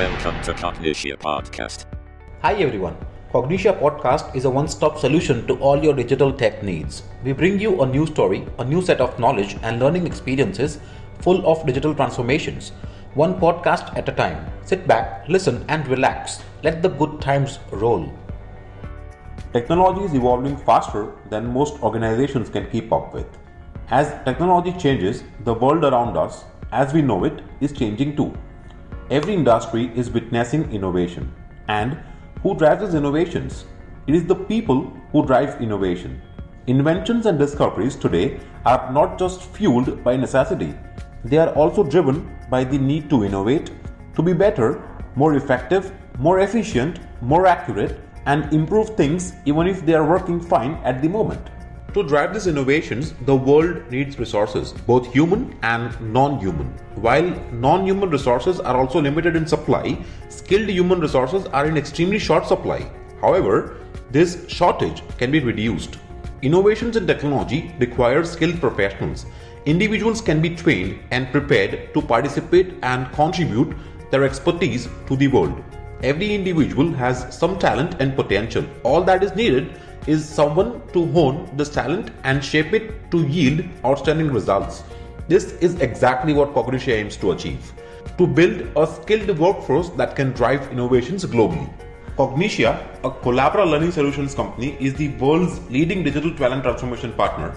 Welcome to Cognixia Podcast. Hi everyone. Cognixia Podcast is a one-stop solution to all your digital tech needs. We bring you a new story, a new set of knowledge and learning experiences full of digital transformations. One podcast at a time. Sit back, listen and relax. Let the good times roll. Technology is evolving faster than most organizations can keep up with. As technology changes, the world around us, as we know it, is changing too. Every industry is witnessing innovation. And who drives these innovations? It is the people who drive innovation. Inventions and discoveries today are not just fueled by necessity. They are also driven by the need to innovate, to be better, more effective, more efficient, more accurate, and improve things even if they are working fine at the moment. To drive these innovations, the world needs resources, both human and non-human. While non-human resources are also limited in supply, skilled human resources are in extremely short supply. However, this shortage can be reduced. Innovations in technology require skilled professionals. Individuals can be trained and prepared to participate and contribute their expertise to the world. Every individual has some talent and potential. All that is needed is someone to hone this talent and shape it to yield outstanding results. This is exactly what Cognixia aims to achieve, to build a skilled workforce that can drive innovations globally. Cognixia, a Collabora learning solutions company, is the world's leading digital talent transformation partner.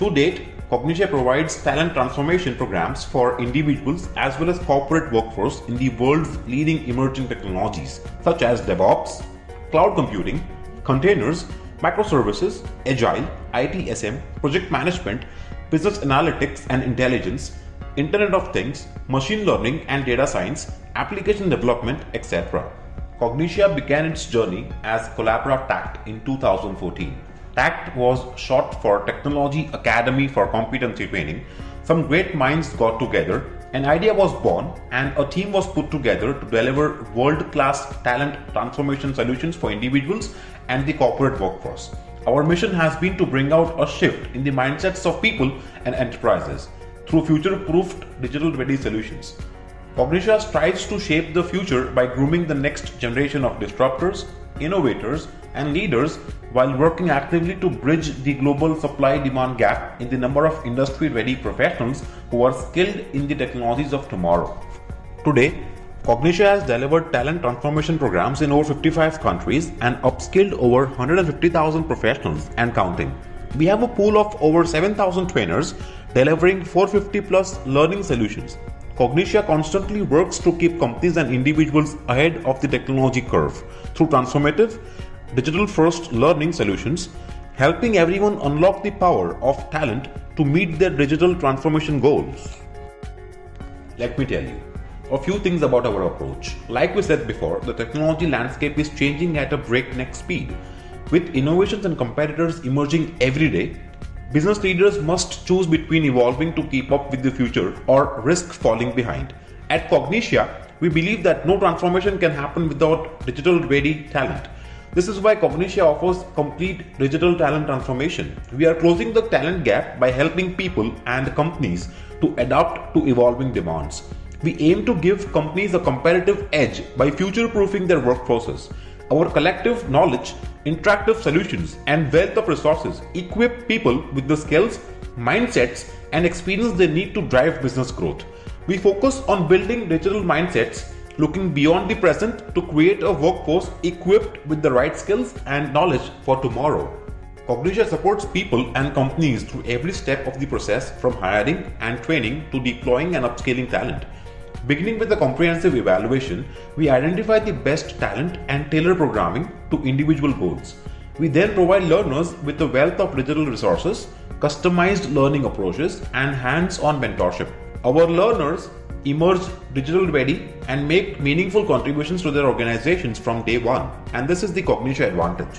To date, Cognixia provides talent transformation programs for individuals as well as corporate workforce in the world's leading emerging technologies such as DevOps, cloud computing, Containers, Microservices, Agile, ITSM, Project Management, Business Analytics and Intelligence, Internet of Things, Machine Learning and Data Science, Application Development, etc. Cognixia began its journey as Collabora TACT in 2014. TACT was short for Technology Academy for Competency Training. Some great minds got together, an idea was born, and a team was put together to deliver world-class talent transformation solutions for individuals and the corporate workforce. Our mission has been to bring out a shift in the mindsets of people and enterprises through future-proofed digital-ready solutions. Cognixia strives to shape the future by grooming the next generation of disruptors, innovators, and leaders while working actively to bridge the global supply-demand gap in the number of industry-ready professionals who are skilled in the technologies of tomorrow. Today, Cognixia has delivered talent transformation programs in over 55 countries and upskilled over 150,000 professionals and counting. We have a pool of over 7,000 trainers delivering 450+ learning solutions. Cognixia constantly works to keep companies and individuals ahead of the technology curve through transformative, digital-first learning solutions, helping everyone unlock the power of talent to meet their digital transformation goals. Let me tell you a few things about our approach. Like we said before, the technology landscape is changing at a breakneck speed. With innovations and competitors emerging every day, business leaders must choose between evolving to keep up with the future or risk falling behind. At Cognixia, we believe that no transformation can happen without digital-ready talent. This is why Cognixia offers complete digital talent transformation. We are closing the talent gap by helping people and companies to adapt to evolving demands. We aim to give companies a competitive edge by future-proofing their workforces. Our collective knowledge, interactive solutions, and wealth of resources equip people with the skills, mindsets, and experience they need to drive business growth. We focus on building digital mindsets, looking beyond the present to create a workforce equipped with the right skills and knowledge for tomorrow. Cognixia supports people and companies through every step of the process, from hiring and training to deploying and upscaling talent. Beginning with a comprehensive evaluation, we identify the best talent and tailor programming to individual goals. We then provide learners with a wealth of digital resources, customized learning approaches, and hands-on mentorship. Our learners emerge digital ready and make meaningful contributions to their organizations from day one, and this is the Cognixia advantage.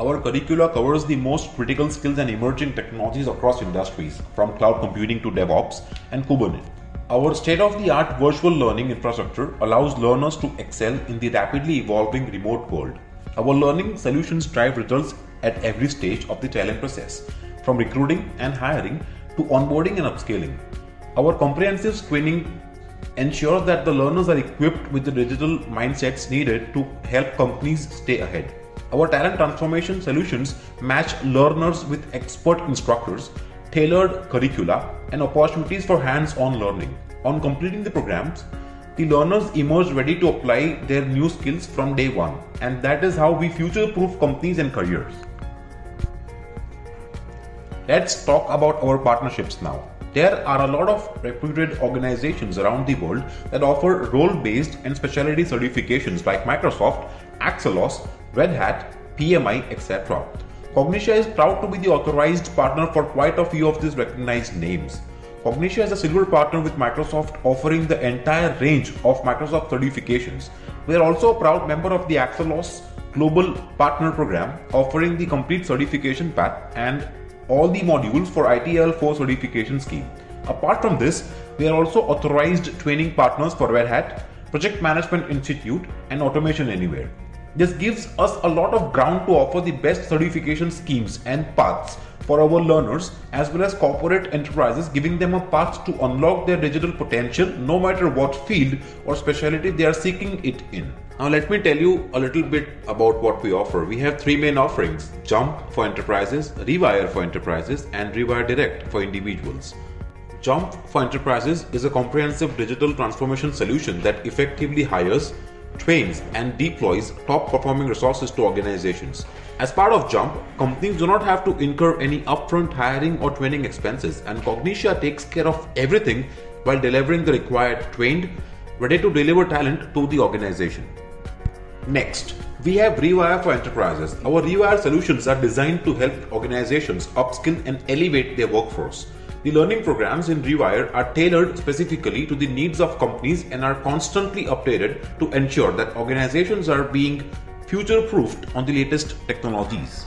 Our curricula covers the most critical skills and emerging technologies across industries, from cloud computing to DevOps and Kubernetes. Our state-of-the-art virtual learning infrastructure allows learners to excel in the rapidly evolving remote world. Our learning solutions drive results at every stage of the talent process, from recruiting and hiring to onboarding and upscaling. Our comprehensive screening Ensure that the learners are equipped with the digital mindsets needed to help companies stay ahead. Our talent transformation solutions match learners with expert instructors, tailored curricula, and opportunities for hands-on learning. On completing the programs, the learners emerge ready to apply their new skills from day one, and that is how we future-proof companies and careers. Let's talk about our partnerships now. There are a lot of reputed organizations around the world that offer role-based and specialty certifications like Microsoft, Axelos, Red Hat, PMI, etc. Cognixia is proud to be the authorized partner for quite a few of these recognized names. Cognixia is a silver partner with Microsoft, offering the entire range of Microsoft certifications. We are also a proud member of the Axelos Global Partner Program, offering the complete certification path and all the modules for ITL4 certification scheme. Apart from this, we are also authorized training partners for Red Hat, Project Management Institute, and Automation Anywhere. This gives us a lot of ground to offer the best certification schemes and paths for our learners, as well as corporate enterprises, giving them a path to unlock their digital potential no matter what field or specialty they are seeking it in. Now let me tell you a little bit about what we offer. We have three main offerings: Jump for enterprises, Rewire for enterprises, and Rewire Direct for individuals. Jump for enterprises is a comprehensive digital transformation solution that effectively hires, trains, and deploys top-performing resources to organizations. As part of Jump, companies do not have to incur any upfront hiring or training expenses, and Cognixia takes care of everything while delivering the required trained, ready-to-deliver talent to the organization. Next, we have Rewire for Enterprises. Our Rewire solutions are designed to help organizations upskill and elevate their workforce. The learning programs in Rewire are tailored specifically to the needs of companies and are constantly updated to ensure that organizations are being future-proofed on the latest technologies.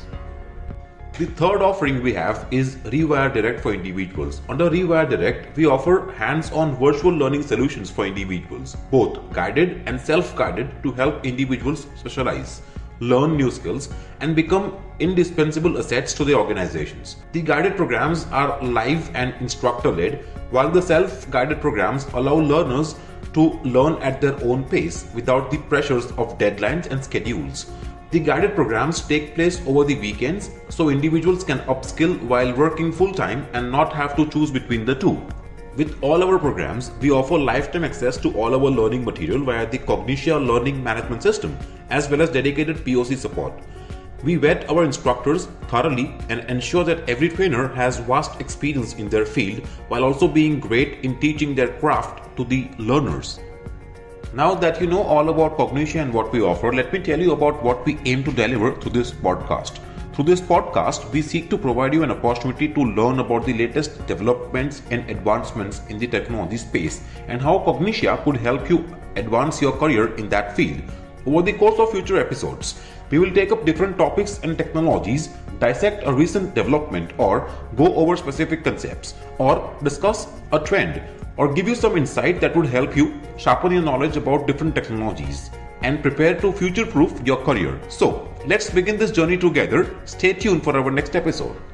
The third offering we have is Rewire Direct for individuals. Under Rewire Direct, we offer hands-on virtual learning solutions for individuals, both guided and self-guided, to help individuals specialize, learn new skills, and become indispensable assets to the organizations. The guided programs are live and instructor-led, while the self-guided programs allow learners to learn at their own pace without the pressures of deadlines and schedules. The guided programs take place over the weekends, so individuals can upskill while working full-time and not have to choose between the two. With all our programs, we offer lifetime access to all our learning material via the Cognixia Learning Management System, as well as dedicated POC support. We vet our instructors thoroughly and ensure that every trainer has vast experience in their field, while also being great in teaching their craft to the learners. Now that you know all about Cognixia and what we offer, let me tell you about what we aim to deliver through this podcast. Through this podcast, we seek to provide you an opportunity to learn about the latest developments and advancements in the technology space and how Cognixia could help you advance your career in that field. Over the course of future episodes, we will take up different topics and technologies, dissect a recent development, or go over specific concepts, or discuss a trend, or give you some insight that would help you sharpen your knowledge about different technologies and prepare to future-proof your career. So, let's begin this journey together. Stay tuned for our next episode.